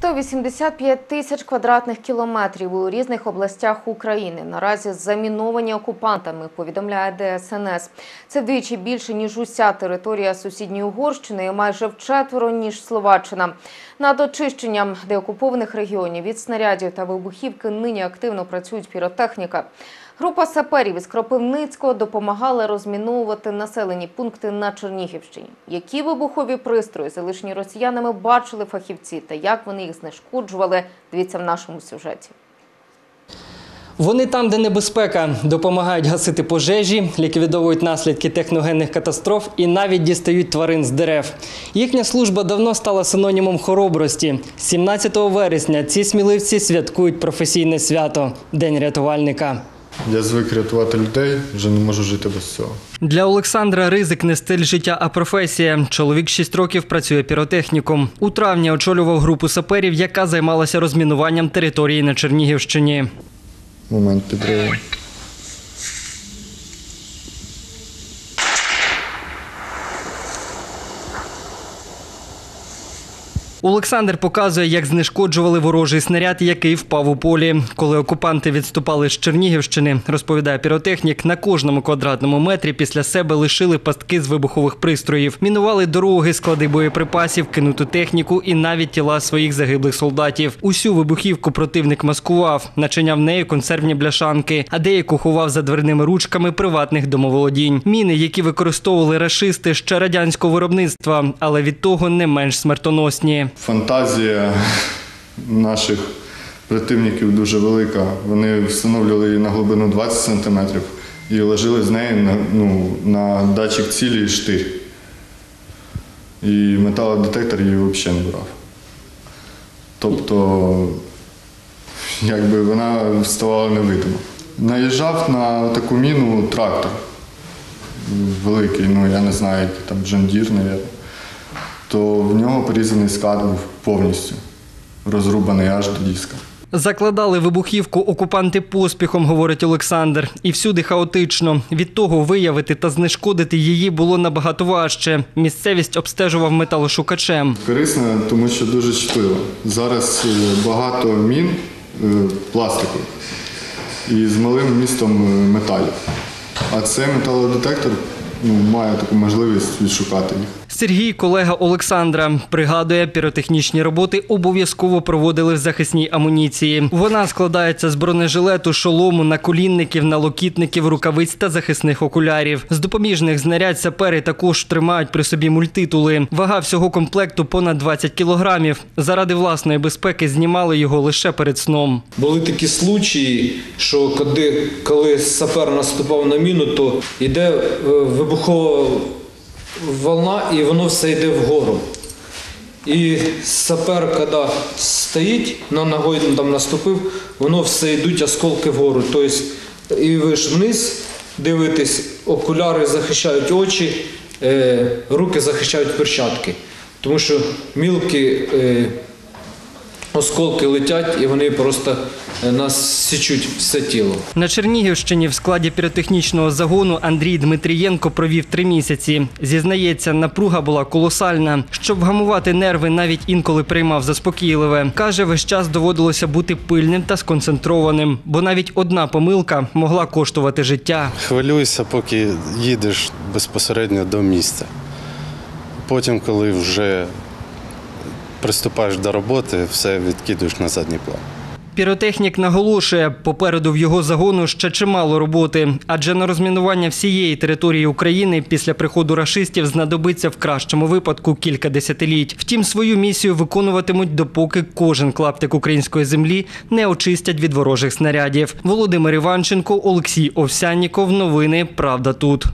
185 тисяч квадратних кілометрів у різних областях України наразі заміновані окупантами, повідомляє ДСНС. Це вдвічі більше, ніж уся територія сусідньої Угорщини і майже вчетверо, ніж Словаччина. Над очищенням деокупованих регіонів від снарядів та вибухівки нині активно працюють піротехніка. Група саперів із Кропивницького допомагала розміновувати населені пункти на Чернігівщині. Які вибухові пристрої залишені росіянами бачили фахівці та як вони їх знешкоджували – дивіться в нашому сюжеті. Вони там, де небезпека, допомагають гасити пожежі, ліквідовують наслідки техногенних катастроф і навіть дістають тварин з дерев. Їхня служба давно стала синонімом хоробрості. 17 вересня ці сміливці святкують професійне свято – День рятувальника. Я звик рятувати людей, вже не можу жити без цього. Для Олександра ризик не стиль життя, а професія. Чоловік 6 років працює піротехніком. У травні очолював групу саперів, яка займалася розмінуванням території на Чернігівщині. Момент підриву. Олександр показує, як знешкоджували ворожий снаряд, який впав у полі. Коли окупанти відступали з Чернігівщини, розповідає піротехнік, на кожному квадратному метрі після себе лишили пастки з вибухових пристроїв. Мінували дороги, склади боєприпасів, кинуту техніку і навіть тіла своїх загиблих солдатів. Усю вибухівку противник маскував, начиняв нею консервні бляшанки, а деяку ховав за дверними ручками приватних домоволодінь. Міни, які використовували рашисти, ще радянського виробництва, але від того не менш смертоносні. Фантазія наших противників дуже велика. Вони встановлювали її на глибину 20 сантиметрів і ложили з неї на датчик цілі і штир. І металодетектор її взагалі не брав. Тобто, якби вона ставала невидима. Наїжджав на таку міну трактор великий, я не знаю, який там, Джон Дір, мабуть. То в нього порізаний склад був повністю, розрубаний аж до диска. Закладали вибухівку окупанти поспіхом, говорить Олександр. І всюди хаотично. Від того виявити та знешкодити її було набагато важче. Місцевість обстежував металошукачем. Корисно, тому що дуже чутливо. Зараз багато мін пластику і з малим вмістом металів. А це металодетектор має таку можливість відшукати їх. Сергій, колега Олександра, пригадує, піротехнічні роботи обов'язково проводили в захисній амуніції. Вона складається з бронежилету, шолому, наколінників, налокітників, рукавиць та захисних окулярів. З допоміжних знарядь сапери також тримають при собі мультитули. Вага всього комплекту понад 20 кілограмів. Заради власної безпеки знімали його лише перед сном. Були такі случаї, що коли сапер наступав на міну, то йде вибухова волна, і воно все йде вгору. І сапер, коли стоїть, на ногою там наступив, воно все йдуть осколки вгору. Тобто, і ви ж вниз дивитесь, окуляри захищають очі, руки захищають перчатки. Тому що мілкі осколки летять і вони просто нас січуть все тіло. На Чернігівщині в складі піротехнічного загону Андрій Дмитрієнко провів 3 місяці. Зізнається, напруга була колосальна. Щоб вгамувати нерви, навіть інколи приймав заспокійливе. Каже, весь час доводилося бути пильним та сконцентрованим, бо навіть одна помилка могла коштувати життя. Хвилюйся, поки їдеш безпосередньо до місця. Потім, коли вже приступаєш до роботи, все відкидуєш на задній план. Піротехнік наголошує, попереду в його загону ще чимало роботи, адже на розмінування всієї території України після приходу рашистів знадобиться в кращому випадку кілька десятиліть. Втім, свою місію виконуватимуть, допоки кожен клаптик української землі не очистять від ворожих снарядів. Володимир Іванченко, Олексій Овсянніков. Новини «ПравдаТУТ».